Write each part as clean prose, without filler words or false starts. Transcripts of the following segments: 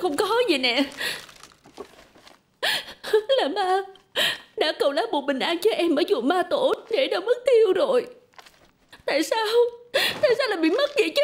không có vậy nè. Là ma đã cầu lá bùa bình an cho em ở chùa Ma Tổ, để đã mất tiêu rồi. Tại sao lại bị mất vậy chứ?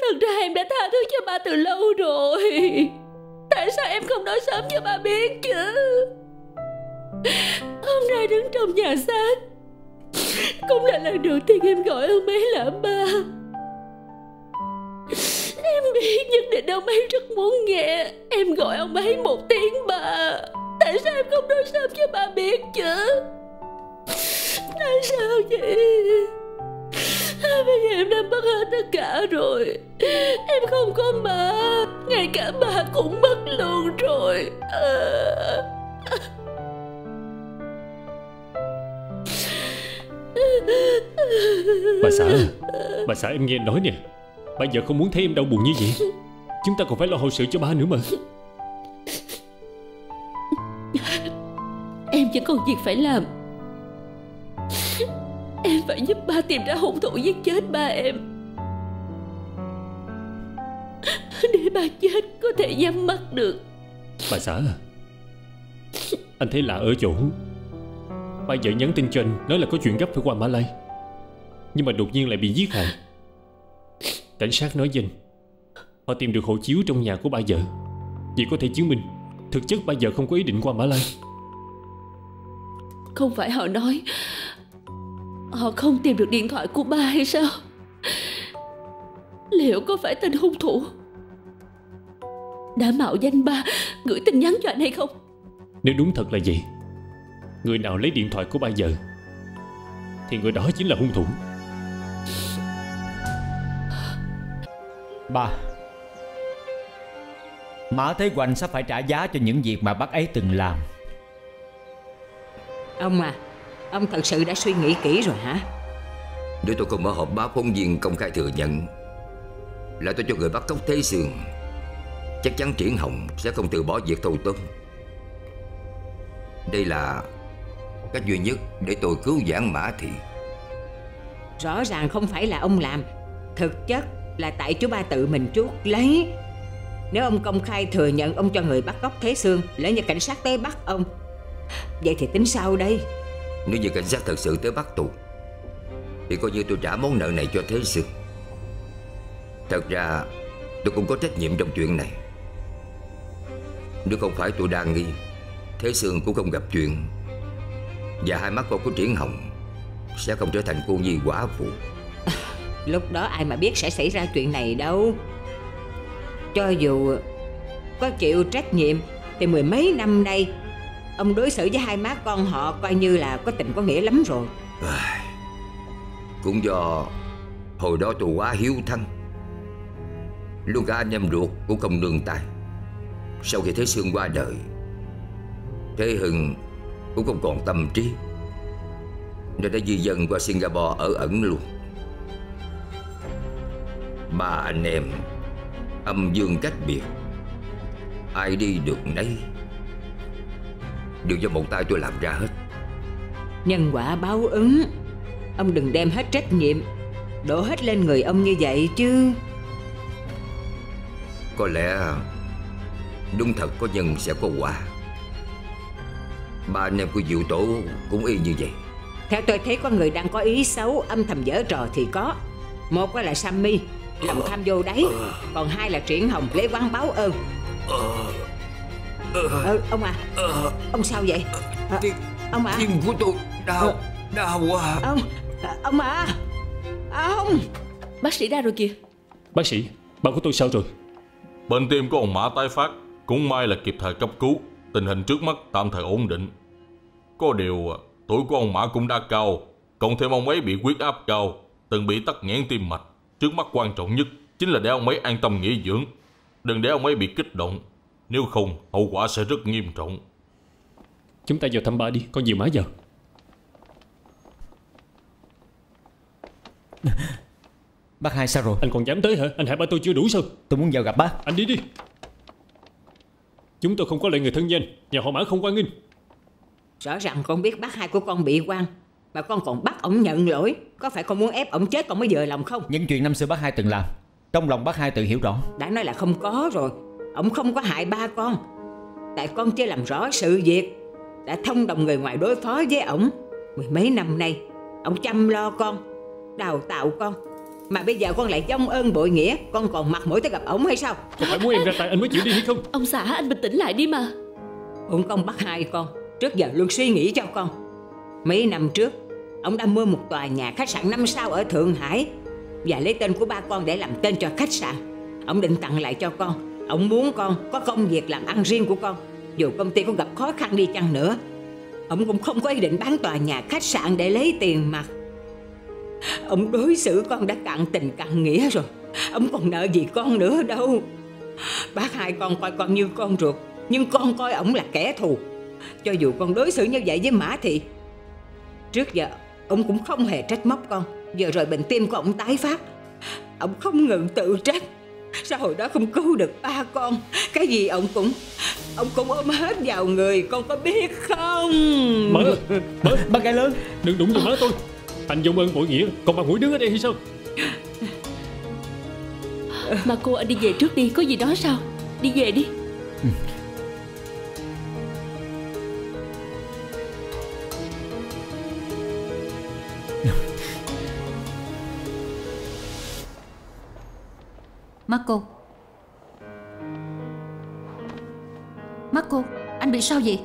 Thật ra em đã tha thứ cho ba từ lâu rồi. Tại sao em không nói sớm cho ba biết chứ? Hôm nay đứng trong nhà xác cũng là lần đầu tiên em gọi ông ấy là ba. Em biết nhất định ông ấy rất muốn nghe em gọi ông ấy một tiếng ba. Tại sao em không nói sớm cho ba biết chứ? Tại sao vậy? Bây giờ em đã mất hết tất cả rồi. Em không có mà ngay cả ba cũng mất luôn rồi. Bà xã em nghe nói nè, bà vợ không muốn thấy em đau buồn như vậy. Chúng ta còn phải lo hậu sự cho ba nữa mà. Em vẫn còn việc phải làm. Em phải giúp ba tìm ra hung thủ giết chết ba em, để ba chết có thể nhắm mắt được. Bà xã, anh thấy lạ ở chỗ ba vợ nhắn tin cho anh nói là có chuyện gấp phải qua Mã Lai, nhưng mà đột nhiên lại bị giết hại. Cảnh sát nói với anh họ tìm được hộ chiếu trong nhà của ba vợ, chỉ có thể chứng minh thực chất ba vợ không có ý định qua Mã Lai. Không phải họ nói họ không tìm được điện thoại của ba hay sao? Liệu có phải tên hung thủ đã mạo danh ba gửi tin nhắn cho anh hay không? Nếu đúng thật là vậy, người nào lấy điện thoại của ba vợ thì người đó chính là hung thủ. Ba, Mã Thế Hoành sẽ phải trả giá cho những việc mà bác ấy từng làm. Ông à, ông thật sự đã suy nghĩ kỹ rồi hả? Nếu tôi không mở họp báo phóng viên công khai thừa nhận là tôi cho người bắt cóc Thế Sương, chắc chắn Triển Hồng sẽ không từ bỏ việc thâu tóm. Đây là cách duy nhất để tôi cứu vãn Mã Thị. Rõ ràng không phải là ông làm, thực chất là tại chú ba tự mình chuốc lấy. Nếu ông công khai thừa nhận ông cho người bắt cóc Thế Sương, lỡ như cảnh sát tới bắt ông, vậy thì tính sao đây? Nếu như cảnh sát thật sự tới bắt tù thì coi như tôi trả món nợ này cho Thế Sương. Thật ra tôi cũng có trách nhiệm trong chuyện này. Nếu không phải tôi đang nghi, Thế Sương cũng không gặp chuyện, và hai mắt con của Triển Hồng sẽ không trở thành cô nhi quả phụ. Lúc đó ai mà biết sẽ xảy ra chuyện này đâu. Cho dù có chịu trách nhiệm thì mười mấy năm nay ông đối xử với hai má con họ coi như là có tình có nghĩa lắm rồi. Cũng do hồi đó tôi quá hiếu thắng, luôn cả anh em ruột cũng không nương tay. Sau khi Thế Sương qua đời, Thế Hưng cũng không còn tâm trí, nên đã di dân qua Singapore ở ẩn luôn. Ba anh em âm dương cách biệt, ai đi được nấy, đều do một tay tôi làm ra hết. Nhân quả báo ứng, ông đừng đem hết trách nhiệm đổ hết lên người ông như vậy chứ. Có lẽ đúng thật có nhân sẽ có quả. Ba anh em của Diệu Tổ cũng y như vậy. Theo tôi thấy có người đang có ý xấu, âm thầm dở trò thì có. Một là Sammy lòng tham vô đáy, còn hai là Triển Hồng lấy oán báo ơn. Ông à, ông sao vậy? Ông à, tim của tôi đau quá. Ông à, ông. Bác sĩ ra rồi kìa. Bác sĩ, bạn của tôi sao rồi? Bệnh tim của ông Mã tái phát, cũng may là kịp thời cấp cứu. Tình hình trước mắt tạm thời ổn định. Có điều tuổi của ông Mã cũng đã cao, cộng thêm ông ấy bị huyết áp cao, từng bị tắc nghẽn tim mạch. Trước mắt quan trọng nhất chính là để ông ấy an tâm nghỉ dưỡng, đừng để ông ấy bị kích động, nếu không hậu quả sẽ rất nghiêm trọng. Chúng ta vào thăm ba đi, con dìu Má vào. Bác Hai sao rồi? Anh còn dám tới hả? Anh hại ba tôi chưa đủ sao? Tôi muốn vào gặp bác. Anh đi đi. Chúng tôi không có lại người thân danh, nhà họ Mã không quan nghênh. Rõ ràng con biết bác Hai của con bị oan, mà con còn bắt ổng nhận lỗi. Có phải con muốn ép ổng chết con mới vừa lòng không? Những chuyện năm xưa bác Hai từng làm Trong lòng bác hai tự hiểu rõ. Đã nói là không có rồi. Ông không có hại ba con. Tại con chưa làm rõ sự việc, đã thông đồng người ngoài đối phó với ổng. Mười mấy năm nay ông chăm lo con, đào tạo con, mà bây giờ con lại vong ơn bội nghĩa. Con còn mặt mũi tới gặp ổng hay sao? Không phải muốn em ra tay anh mới chịu đi hay không? Ông xã, anh bình tĩnh lại đi mà. Ông công bắt hai con, trước giờ luôn suy nghĩ cho con. Mấy năm trước, ông đã mua một tòa nhà khách sạn 5 sao ở Thượng Hải và lấy tên của ba con để làm tên cho khách sạn. Ông định tặng lại cho con. Ông muốn con có công việc làm ăn riêng của con. Dù công ty có gặp khó khăn đi chăng nữa, ông cũng không có ý định bán tòa nhà khách sạn để lấy tiền mặt. Ông đối xử con đã cạn tình cạn nghĩa rồi, ông còn nợ gì con nữa đâu. Bác hai con coi con như con ruột, nhưng con coi ổng là kẻ thù. Cho dù con đối xử như vậy với Mã Thị, trước giờ ông cũng không hề trách móc con. Giờ rồi bệnh tim của ông tái phát, ông không ngừng tự trách. Sao hồi đó không cứu được ba con? Cái gì ông cũng ôm hết vào người, con có biết không? Mỡ, ba cái lớn, đừng đụng vào mỡ tôi. Anh vong ơn bội nghĩa, còn bà mũi đứng ở đây hay sao? Mà cô, anh đi về trước đi, có gì đó sao? Đi về đi. Marco, anh bị sao vậy?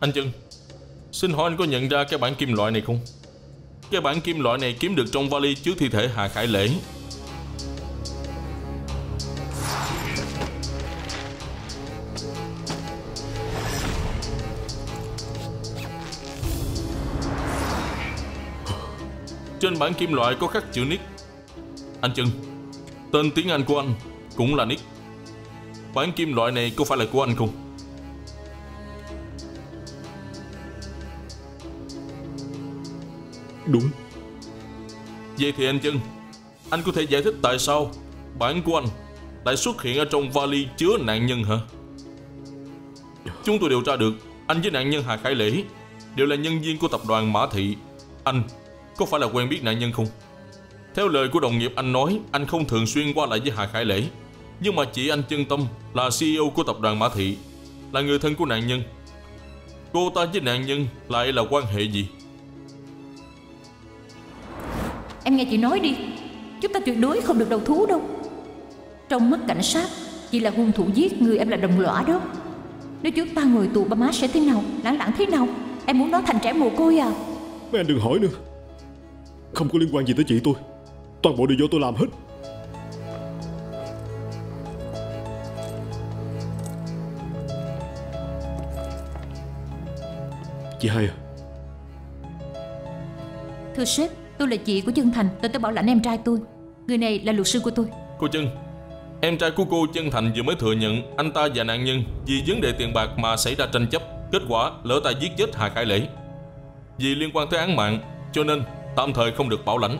Anh Trân, xin hỏi anh có nhận ra cái bảng kim loại này không? Cái bảng kim loại này kiếm được trong vali trước thi thể Hà Khải Lễ. Trên bảng kim loại có khắc chữ Nick. Anh Trân, tên tiếng Anh của anh cũng là Nick. Bảng kim loại này có phải là của anh không? Đúng. Vậy thì anh Trân, anh có thể giải thích tại sao bảng của anh lại xuất hiện ở trong vali chứa nạn nhân hả? Chúng tôi điều tra được anh với nạn nhân Hà Khải Lễ đều là nhân viên của tập đoàn Mã Thị. Anh có phải là quen biết nạn nhân không? Theo lời của đồng nghiệp anh nói, anh không thường xuyên qua lại với Hà Khải Lễ. Nhưng mà chị anh Trân Tâm là CEO của tập đoàn Mã Thị, là người thân của nạn nhân. Cô ta với nạn nhân lại là quan hệ gì? Em nghe chị nói đi. Chúng ta tuyệt đối không được đầu thú đâu. Trong mắt cảnh sát, chị là hung thủ giết người, em là đồng lõa đó. Nếu chúng ta ngồi tù, ba má sẽ thế nào? Lãng lãng thế nào? Em muốn nó thành trẻ mồ côi à? Mấy anh đừng hỏi nữa. Không có liên quan gì tới chị tôi. Toàn bộ đều do tôi làm hết. Chị hai à? Thưa sếp, tôi là chị của Trân Thành. Tôi bảo lãnh em trai tôi. Người này là luật sư của tôi. Cô Trân, em trai của cô Trân Thành vừa mới thừa nhận anh ta và nạn nhân vì vấn đề tiền bạc mà xảy ra tranh chấp. Kết quả lỡ tay giết chết Hà Khải Lễ. Vì liên quan tới án mạng cho nên tạm thời không được bảo lãnh.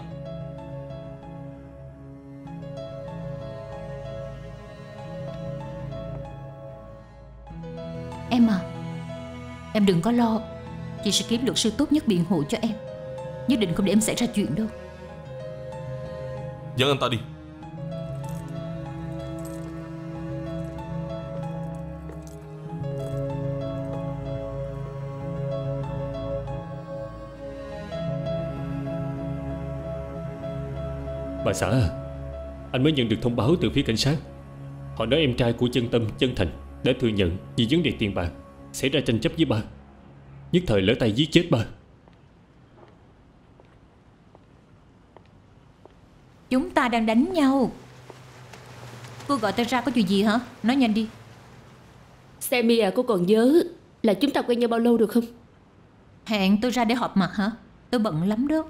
Em à, em đừng có lo. Chị sẽ kiếm luật sư tốt nhất biện hộ cho em. Nhất định không để em xảy ra chuyện đâu. Dẫn anh ta đi. Bà xã à, anh mới nhận được thông báo từ phía cảnh sát. Họ nói em trai của Trân Tâm, Trân Thành đã thừa nhận vì vấn đề tiền bạc xảy ra tranh chấp với ba, nhất thời lỡ tay giết chết ba. Chúng ta đang đánh nhau. Cô gọi ta ra có chuyện gì hả? Nói nhanh đi. Sammy à, cô còn nhớ là chúng ta quen nhau bao lâu được không? Hẹn tôi ra để họp mặt hả? Tôi bận lắm đó.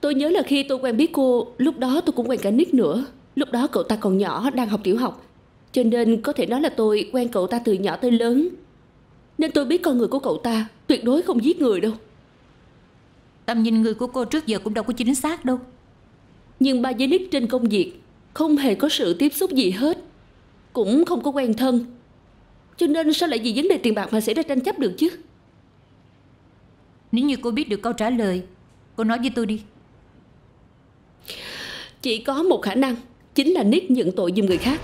Tôi nhớ là khi tôi quen biết cô, lúc đó tôi cũng quen cả Nick nữa. Lúc đó cậu ta còn nhỏ, đang học tiểu học. Cho nên có thể nói là tôi quen cậu ta từ nhỏ tới lớn. Nên tôi biết con người của cậu ta tuyệt đối không giết người đâu. Tầm nhìn người của cô trước giờ cũng đâu có chính xác đâu. Nhưng ba với Nick trên công việc không hề có sự tiếp xúc gì hết, cũng không có quen thân. Cho nên sao lại vì vấn đề tiền bạc mà xảy ra tranh chấp được chứ? Nếu như cô biết được câu trả lời, cô nói với tôi đi. Chỉ có một khả năng, chính là Nick nhận tội giùm người khác.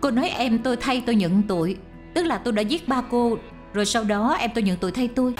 Cô nói em tôi thay tôi nhận tội, tức là tôi đã giết ba cô, rồi sau đó em tôi nhận tội thay tôi.